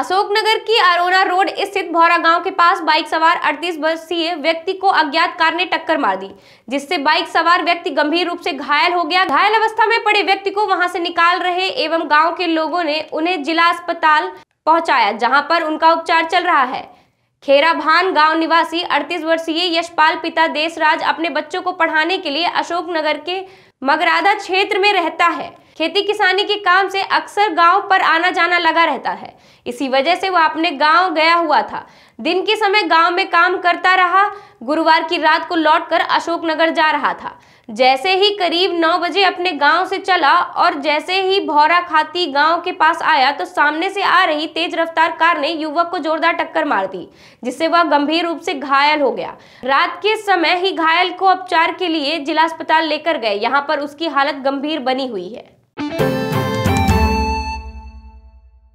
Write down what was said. अशोकनगर की अरोना रोड स्थित भोरा गांव के पास बाइक सवार 38 वर्षीय व्यक्ति को अज्ञात कार ने टक्कर मार दी, जिससे बाइक सवार व्यक्ति गंभीर रूप से घायल हो गया। घायल अवस्था में पड़े व्यक्ति को वहां से निकाल रहे एवं गांव के लोगों ने उन्हें जिला अस्पताल पहुंचाया, जहां पर उनका उपचार चल रहा है। खेरा भान गांव निवासी 38 वर्षीय यशपाल पिता देशराज अपने बच्चों को पढ़ाने के लिए अशोकनगर के मगरादा क्षेत्र में रहता है। खेती किसानी के काम से अक्सर गांव पर आना जाना लगा रहता है, इसी वजह से वह अपने गांव गया हुआ था। दिन के समय गांव में काम करता रहा, गुरुवार की रात को लौटकर अशोकनगर जा रहा था। जैसे ही करीब 9 बजे अपने गांव से चला और जैसे ही भोरा खाती गांव के पास आया तो सामने से आ रही तेज रफ्तार कार ने युवक को जोरदार टक्कर मार दी, जिससे वह गंभीर रूप से घायल हो गया। रात के समय ही घायल को उपचार के लिए जिला अस्पताल लेकर गए, यहाँ पर उसकी हालत गंभीर बनी हुई है।